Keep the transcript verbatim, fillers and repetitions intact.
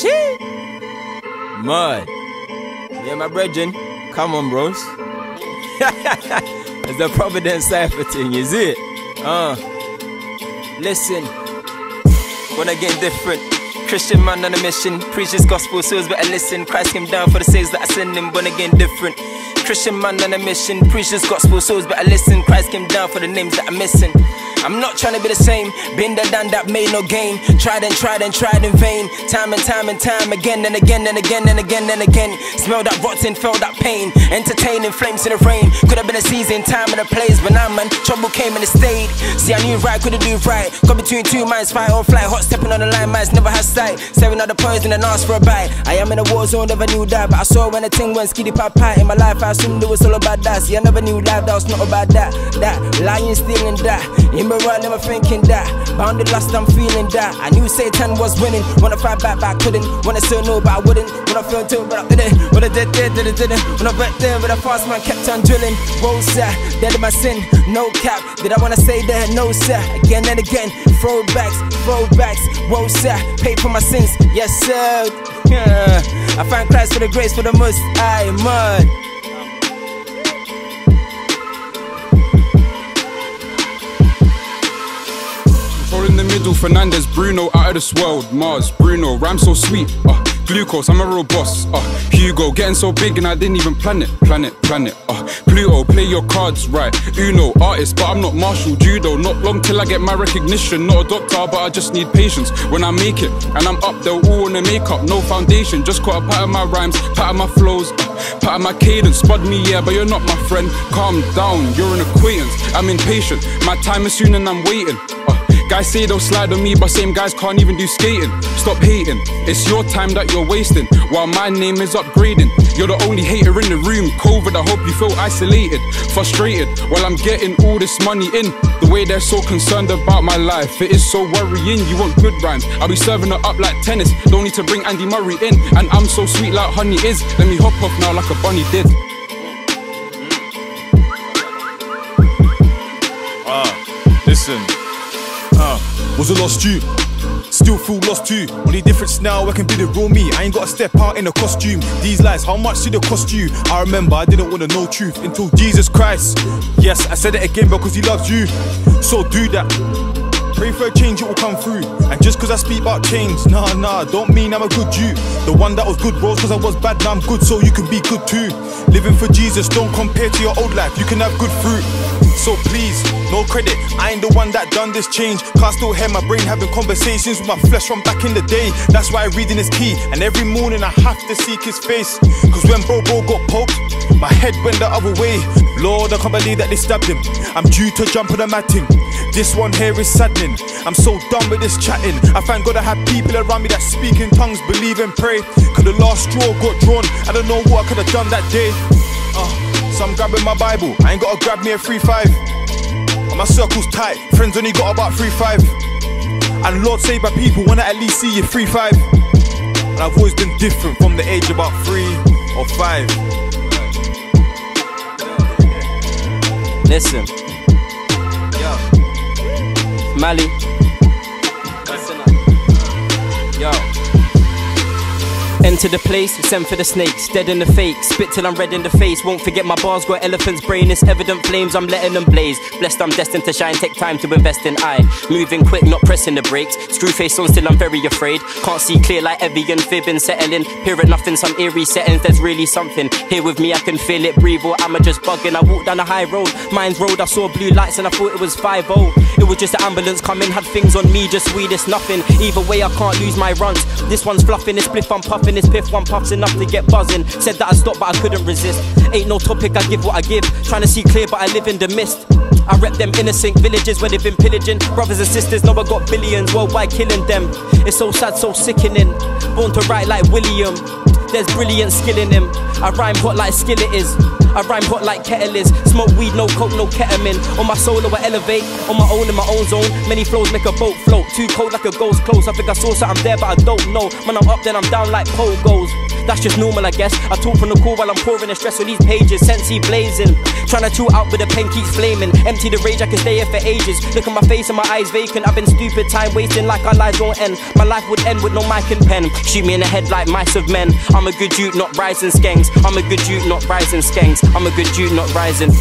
Chee! Mud. Yeah, my brethren. Come on, bros. It's the Providence Cypher thing, is it? Uh. Listen. When I get different. Christian man on a mission. Preaches gospel, so it's better listen. Christ came down for the saves that I send him. Born again different. Christian man on a mission. Preaches gospel, so it's better listen. Christ came down for the names that I'm missing. I'm not trying to be the same. Been there, done that, made no gain. Tried and tried and tried in vain. Time and time and time again and again and again and again and again. Smell that rotten, felt that pain. Entertaining flames in the rain. Could have been a season, time and a place, but now, man, trouble came and it stayed. See, I knew right, couldn't do right. Got between two minds, fight or flight. Hot stepping on the line, minds never had sight. Staring at the poison and asked for a bite. I am in a war zone, never knew that, but I saw when the thing went skiddy pop pie. In my life, I assumed it was all about that. See, I never knew life that was not about that. That lying, stealing, that. In my right, never thinking that. Bounded lust, I'm feeling that. I knew Satan was winning. Wanna fight back, but I couldn't. Wanna say no, but I wouldn't. When I fell to, but I didn't. When I did, did, did, didn't. When I went there, with a fast man kept on drilling. Whoa, sir, dead in my sin. No cap. Did I wanna say that? No, sir. Again and again. Throwbacks, throwbacks. Whoa, sir. Paid for my sins. Yes, sir. Yeah. I find Christ for the grace for the most. Aye, mud. In the middle, Fernandez, Bruno, out of this world, Mars, Bruno, rhyme so sweet, uh, glucose, I'm a real boss, uh, Hugo, getting so big and I didn't even plan it, planet, planet, uh, Pluto, play your cards right, Uno, artist, but I'm not martial, judo, not long till I get my recognition, not a doctor, but I just need patience, when I make it, and I'm up, they're all in the makeup, no foundation, just caught a part of my rhymes, part of my flows, uh, part of my cadence, spud me, yeah, but you're not my friend, calm down, you're an acquaintance, I'm impatient, my time is soon and I'm waiting, uh, guys say they'll slide on me, but same guys can't even do skating. Stop hating, it's your time that you're wasting, while my name is upgrading. You're the only hater in the room. COVID, I hope you feel isolated, frustrated, while I'm getting all this money in. The way they're so concerned about my life, it is so worrying. You want good rhymes, I'll be serving it up like tennis. Don't need to bring Andy Murray in, and I'm so sweet like honey is. Let me hop off now like a bunny did. Ah, uh, listen. Uh, was a lost you, still feel lost too. Only difference now, I can be the real me. I ain't gotta step out in a costume. These lies, how much did it cost you? I remember I didn't wanna know truth until Jesus Christ. Yes, I said it again because he loves you. So do that. Pray for a change, it will come through. And just cause I speak about change, nah, nah, don't mean I'm a good you. The one that was good rose cause I was bad, now I'm good so you can be good too. Living for Jesus, don't compare to your old life, you can have good fruit. So please, no credit, I ain't the one that done this change. Can't still hear my brain having conversations with my flesh from back in the day. That's why reading is key, and every morning I have to seek his face. Cause when bro bro got poked, my head went the other way. Lord, I can't believe that they stabbed him. I'm due to jump on a matting. This one here is saddening. I'm so done with this chatting. I thank God I have people around me that speak in tongues, believe and pray. Cause the last straw got drawn. I don't know what I could have done that day. Uh, so I'm grabbing my Bible. I ain't gotta grab me a three five. My circle's tight. Friends only got about three five. And Lord save my people when I at least see you three five. And I've always been different from the age about three or five. Listen. Mali, listen up. Yo. Enter the place, send for the snakes, dead in the fake. Spit till I'm red in the face, won't forget my bars. Got elephant's brain, it's evident flames, I'm letting them blaze. Blessed, I'm destined to shine, take time to invest in I. Moving quick, not pressing the brakes. Screwface on, still I'm very afraid. Can't see clear like Evian, fibbing, settling. Here at nothing, some eerie settings, there's really something. Here with me, I can feel it breathe, or am I just bugging? I walked down a high road, mine's road, I saw blue lights and I thought it was five oh. It was just the ambulance coming, had things on me, just weed, it's nothing. Either way, I can't lose my runs. This one's fluffing, this spliff I'm puffing, this piff one puffs enough to get buzzing. Said that I stopped, but I couldn't resist. Ain't no topic, I give what I give. Trying to see clear, but I live in the mist. I rep them innocent villages where they've been pillaging. Brothers and sisters, now I got billions, worldwide killing them. It's so sad, so sickening. Born to write like William. There's brilliant skill in him. I rhyme hot like skillet is. I rhyme hot like kettle is. Smoke weed, no coke, no ketamine. On my solo I elevate. On my own, in my own zone. Many flows make a boat float. Too cold like a ghost close. I think I saw something there but I don't know. When I'm up then I'm down like pole goes. that's just normal, I guess. I talk from the core while I'm pouring the stress on these pages. Sensei blazing, trying to chill out but the pen keeps flaming. Empty the rage, I can stay here for ages. Look at my face and my eyes vacant. I've been stupid, time wasting like our lives won't end. My life would end with no mic and pen. Shoot me in the head like mice of men. I'm a good dude, not rising skanks. I'm a good dude, not rising skanks. I'm a good dude, not rising.